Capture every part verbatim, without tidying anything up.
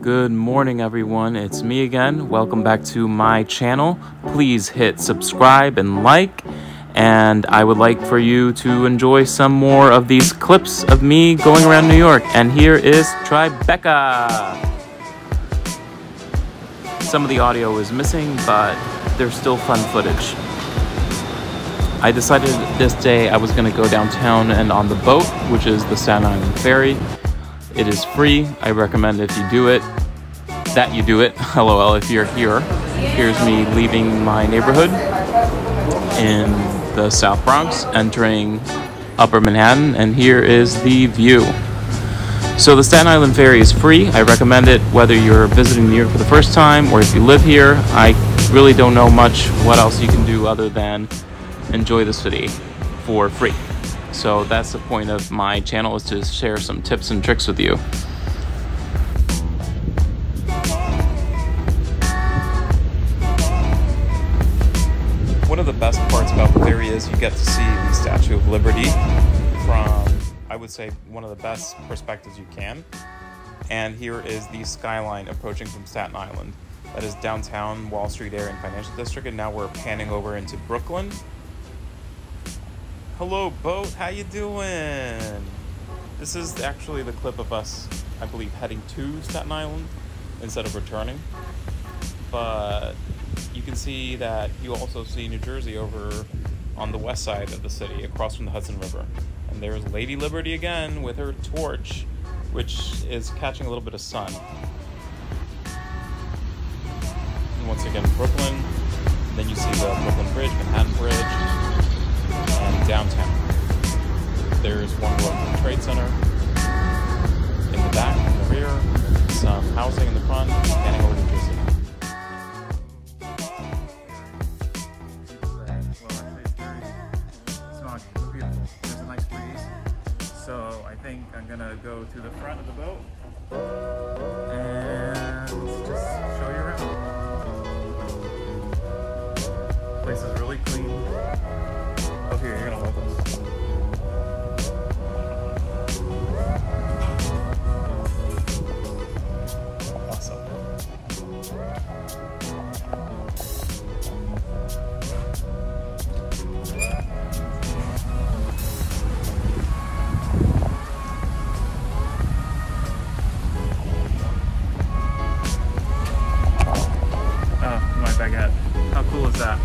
Good morning, everyone. It's me again. Welcome back to my channel. Please hit subscribe and like, and I would like for you to enjoy some more of these clips of me going around New York. And here is Tribeca. Some of the audio is missing, but there's still fun footage. I decided this day I was going to go downtown and on the boat, which is the Staten Island Ferry. It is free. I recommend if you do it, that you do it. LOL if you're here. Here's me leaving my neighborhood in the South Bronx, entering Upper Manhattan, and here is the view. So the Staten Island Ferry is free. I recommend it whether you're visiting New York for the first time or if you live here. I really don't know much what else you can do other than enjoy the city for free. So that's the point of my channel, is to share some tips and tricks with you. One of the best parts about the ferry is you get to see the Statue of Liberty from, I would say, one of the best perspectives you can. And here is the skyline approaching from Staten Island. That is downtown Wall Street area and Financial District, and now we're panning over into Brooklyn. Hello, boat. How you doing? This is actually the clip of us, I believe, heading to Staten Island instead of returning. But you can see that you also see New Jersey over on the west side of the city, across from the Hudson River. And there's Lady Liberty again with her torch, which is catching a little bit of sun. And once again, Brooklyn. And then you see the Brooklyn Bridge, Manhattan Bridge. And downtown, there's one World Trade Center in the back, in the rear, some housing in the front, and over to New Jersey. Smells beautiful. There's a nice breeze, so I think I'm gonna go to the front of the boat and just show you around. The place is really clean. Here, you're gonna love this. Awesome. Oh, my baguette. How cool is that?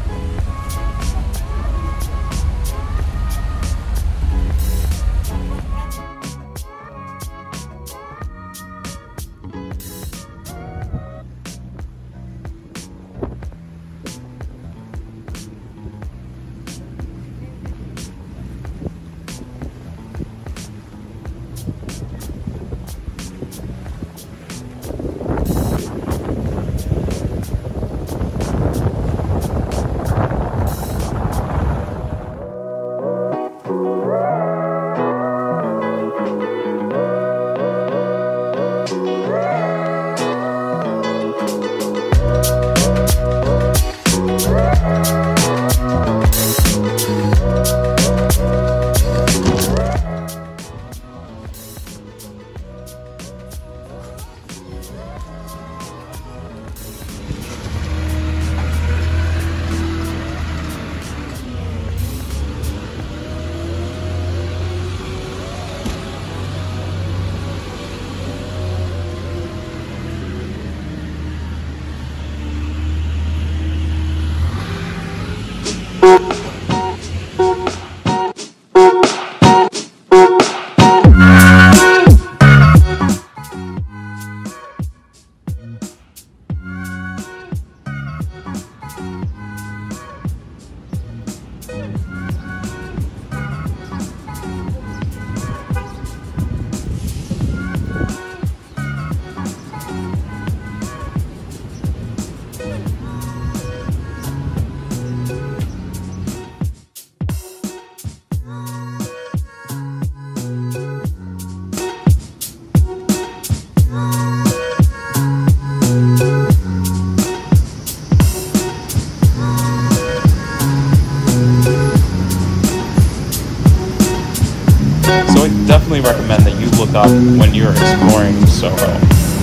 Recommend that you look up when you're exploring Soho.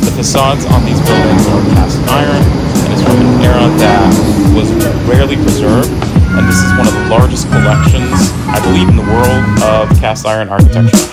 The facades on these buildings are cast iron and is from an era that was rarely preserved, and this is one of the largest collections, I believe, in the world of cast iron architecture.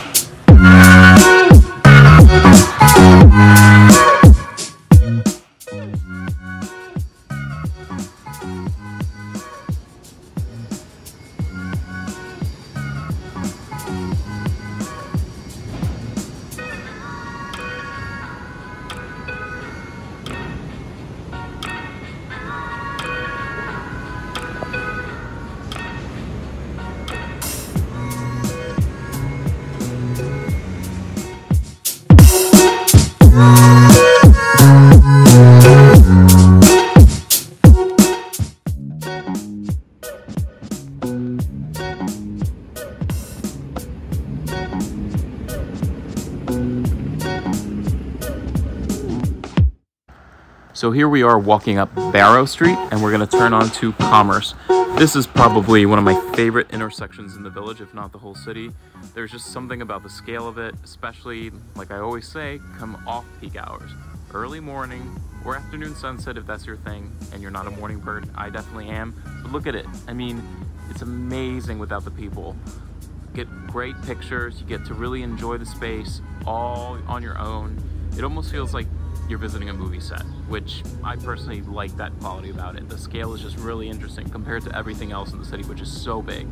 So here we are walking up Barrow Street, and we're going to turn on to Commerce. This is probably one of my favorite intersections in the village, if not the whole city. There's just something about the scale of it, especially, like I always say, come off peak hours. Early morning or afternoon sunset if that's your thing, and you're not a morning bird. I definitely am. But look at it. I mean, it's amazing without the people. You get great pictures. You get to really enjoy the space all on your own. It almost feels like you're visiting a movie set, which I personally like that quality about it. The scale is just really interesting compared to everything else in the city, which is so big.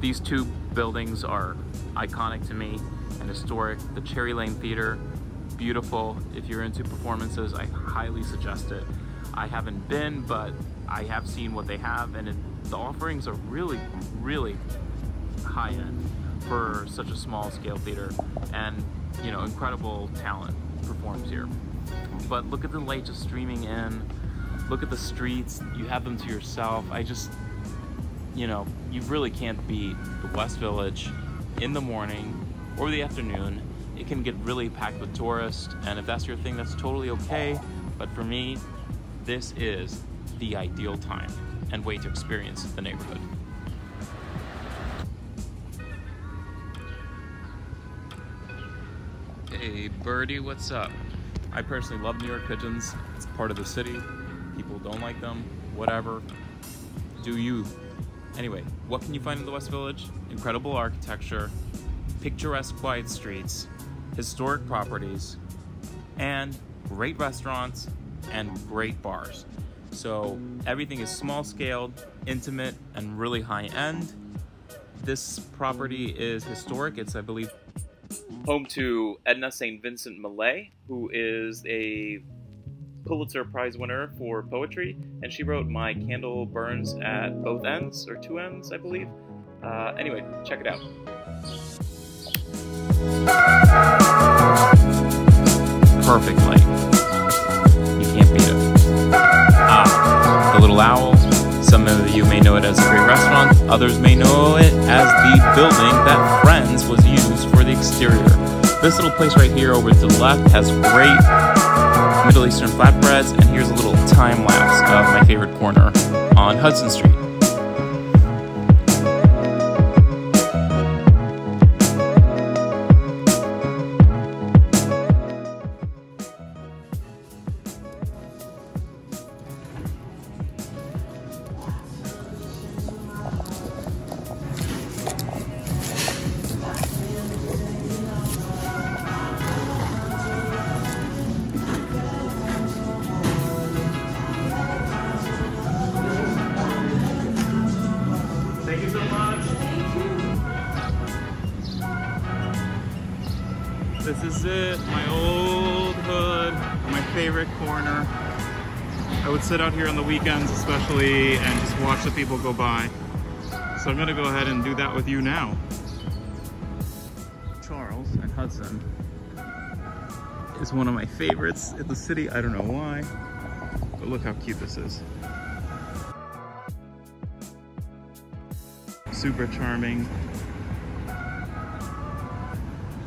These two buildings are iconic to me and historic. The Cherry Lane Theater, beautiful. If you're into performances, I highly suggest it. I haven't been, but I have seen what they have, and it, the offerings are really, really high end for such a small scale theater, and you know, incredible talent performs here. But look at the light just streaming in. Look at the streets. You have them to yourself. I just, you know, you really can't beat the West Village in the morning or the afternoon. It can get really packed with tourists, and if that's your thing, that's totally okay. But for me, this is the ideal time and way to experience the neighborhood. Hey, birdie, what's up? I personally love New York pigeons. It's part of the city. People don't like them, whatever. Do you? Anyway, what can you find in the West Village? Incredible architecture, picturesque quiet streets, historic properties, and great restaurants and great bars. So everything is small scaled, intimate, and really high end. This property is historic. It's, I believe, home to Edna Saint Vincent Millay, who is a Pulitzer Prize winner for poetry, and she wrote "My Candle Burns at Both Ends," or two ends, I believe. Uh, anyway, check it out. Perfect light. You can't beat it. Ah, the Little Owl. Some of you may know it as a great restaurant, others may know it as the building that Friends was used for the exterior. This little place right here over to the left has great Middle Eastern flatbreads, and here's a little time lapse of my favorite corner on Hudson Street. This is it, my old hood, my favorite corner. I would sit out here on the weekends especially and just watch the people go by. So I'm gonna go ahead and do that with you now. Charles and Hudson is one of my favorites in the city. I don't know why, but look how cute this is. Super charming.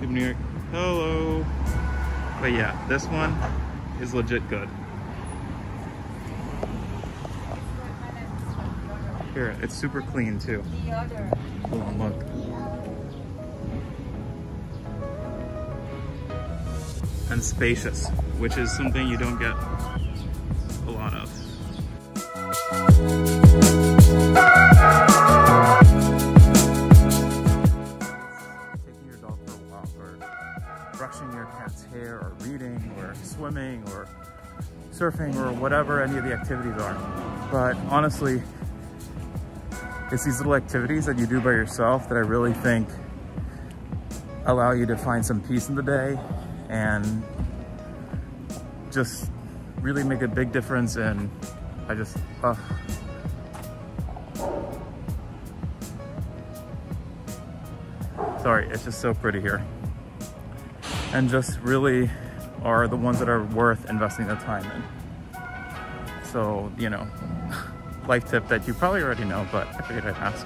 Live in New York. Hello. But yeah, this one is legit good. Here, it's super clean too. Hold on, look. and spacious, which is something you don't get a lot of. Taking your dog for a walk, or brushing your cat's hair, or reading, or swimming, or surfing, or whatever any of the activities are. But honestly, it's these little activities that you do by yourself that I really think allow you to find some peace in the day and just really make a big difference. And I just, uh, sorry, it's just so pretty here. And just really are the ones that are worth investing the time in. So, you know, life tip that you probably already know, but I figured I'd ask.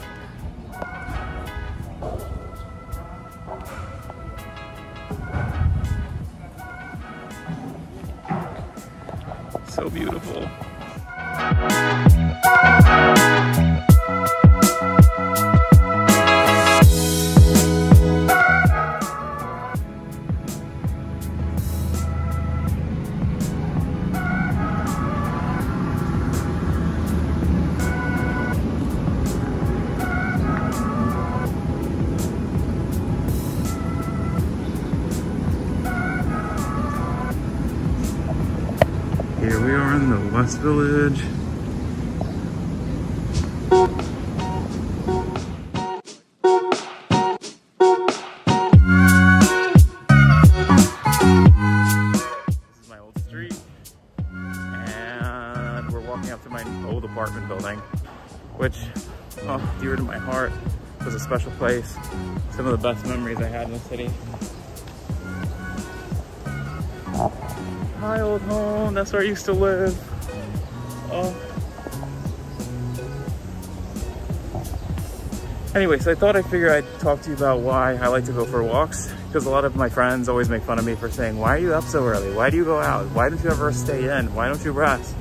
So beautiful. Here we are in the West Village. This is my old street, and we're walking up to my old apartment building, which, oh, dear to my heart, it was a special place. Some of the best memories I had in the city. My old home, that's where I used to live. Oh. Anyway, so I thought I figured I'd talk to you about why I like to go for walks, because a lot of my friends always make fun of me for saying, why are you up so early? Why do you go out? Why don't you ever stay in? Why don't you rest?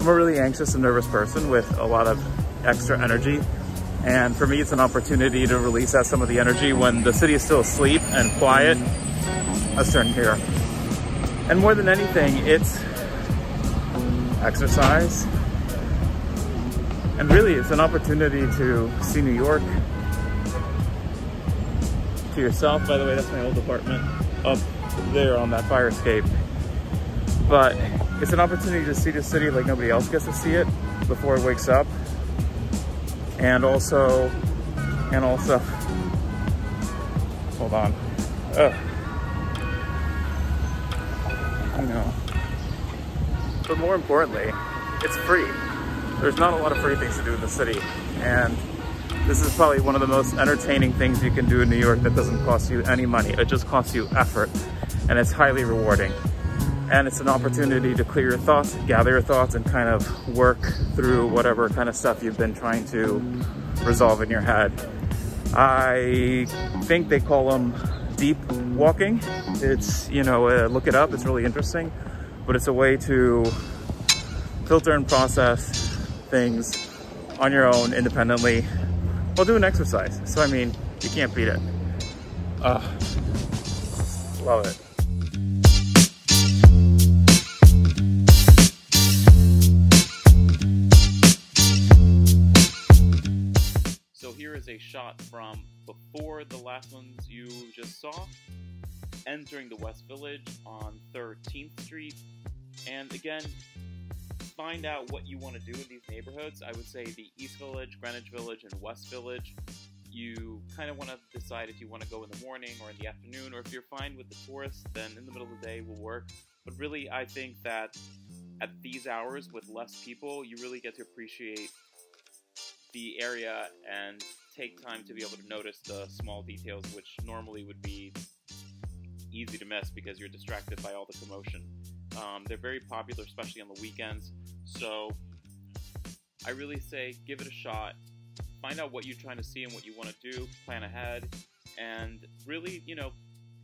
I'm a really anxious and nervous person with a lot of extra energy. And for me, it's an opportunity to release out some of the energy when the city is still asleep and quiet. That's certain here. And more than anything, it's exercise. And really, it's an opportunity to see New York to yourself. By the way, that's my old apartment up there on that fire escape. But it's an opportunity to see the city like nobody else gets to see it before it wakes up. And also, and also, hold on. Ugh. I know. But more importantly, it's free. There's not a lot of free things to do in the city. And this is probably one of the most entertaining things you can do in New York that doesn't cost you any money. It just costs you effort. And it's highly rewarding. And it's an opportunity to clear your thoughts, gather your thoughts, and kind of work through whatever kind of stuff you've been trying to resolve in your head. I think they call them deep walking. It's, you know, uh, look it up, it's really interesting, but it's a way to filter and process things on your own independently while doing exercise. So, I mean, you can't beat it. Uh, love it. So here is a shot from before the last ones you just saw, entering the West Village on thirteenth street. And again, find out what you want to do in these neighborhoods. I would say the East Village, Greenwich Village, and West Village. You kind of want to decide if you want to go in the morning or in the afternoon, or if you're fine with the tourists, then in the middle of the day will work. But really, I think that at these hours with less people, you really get to appreciate the area and take time to be able to notice the small details, which normally would be easy to miss because you're distracted by all the commotion. Um, they're very popular, especially on the weekends. So I really say give it a shot. Find out what you're trying to see and what you want to do. Plan ahead. And really, you know,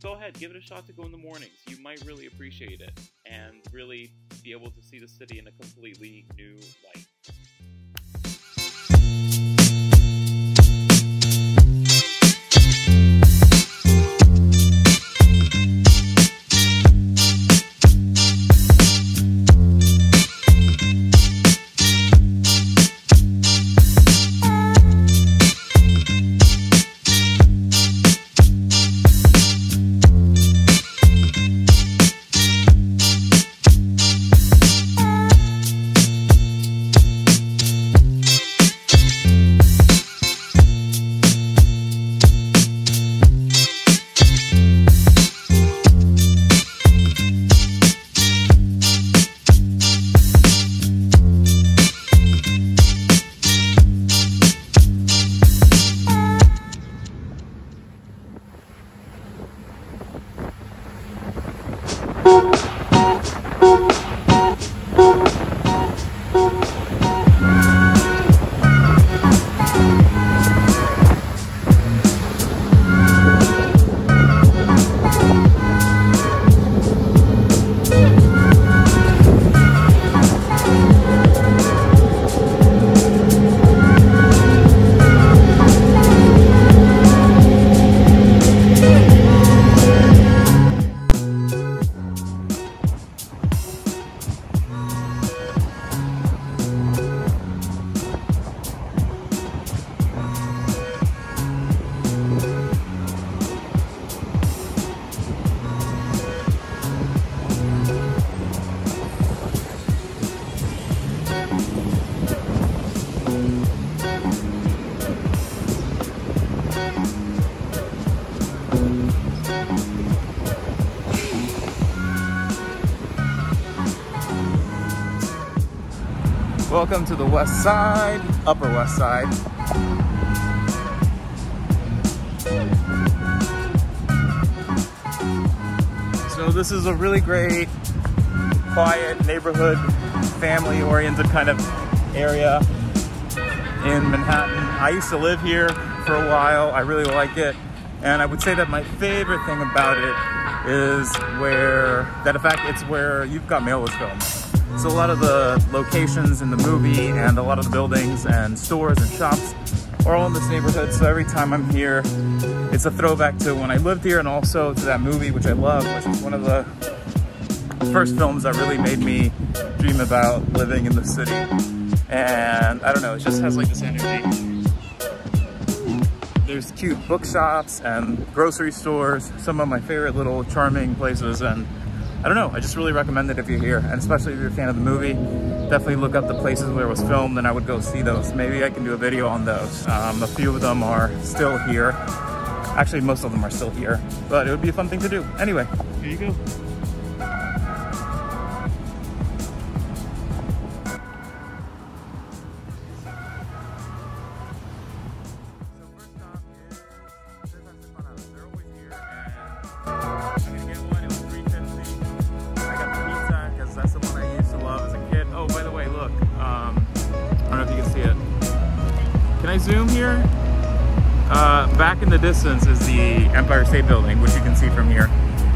go ahead. Give it a shot to go in the mornings. You might really appreciate it and really be able to see the city in a completely new light. Welcome to the West Side, Upper West Side. So this is a really great, quiet neighborhood, family-oriented kind of area in Manhattan. I used to live here for a while. I really like it. And I would say that my favorite thing about it is where, that in fact, it's where You've Got Mail was filmed. So a lot of the locations in the movie and a lot of the buildings and stores and shops are all in this neighborhood. So every time I'm here, it's a throwback to when I lived here and also to that movie, which I love, which is one of the first films that really made me dream about living in the city. And I don't know, it just has like this energy. There's cute bookshops and grocery stores, some of my favorite little charming places, and I don't know, I just really recommend it if you're here, and especially if you're a fan of the movie. Definitely look up the places where it was filmed and I would go see those. Maybe I can do a video on those. Um, a few of them are still here. Actually, most of them are still here, but it would be a fun thing to do. Anyway, here you go. Zoom here, uh, back in the distance is the Empire State Building, which you can see from here.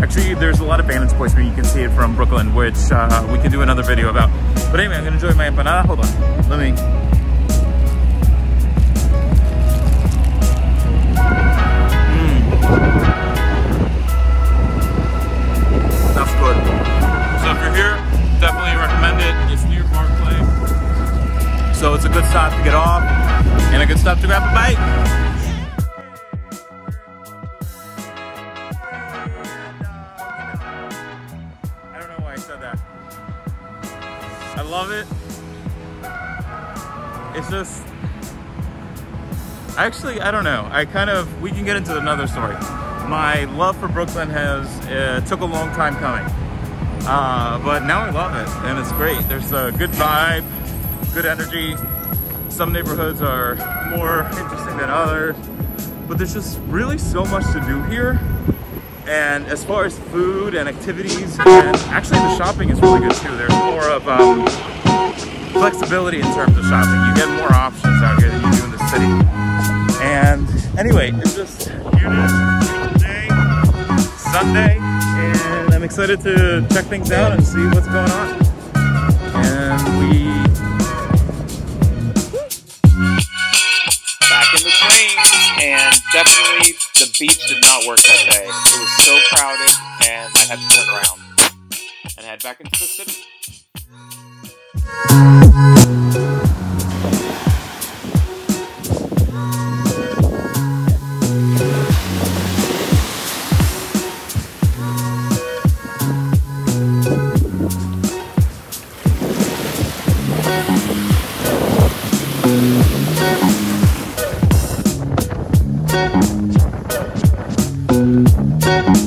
Actually, there's a lot of vantage points where you can see it from Brooklyn, which uh, we can do another video about. But anyway, I'm gonna enjoy my empanada. Hold on, let me. So it's a good stop to get off and a good stop to grab a bite. I don't know why I said that. I love it. It's just, actually, I don't know. I kind of, we can get into another story. My love for Brooklyn has, uh, took a long time coming. Uh, but now I love it and it's great. There's a good vibe. Good energy. Some neighborhoods are more interesting than others, but there's just really so much to do here. And as far as food and activities, and actually the shopping is really good too. There's more of um, flexibility in terms of shopping. You get more options out here than you do in the city. And anyway, it's just beautiful day, Sunday, and I'm excited to check things out and see what's going on. And we. Definitely, the beach did not work that day. It was so crowded, and I had to turn around and head back into the city. We'll be right back.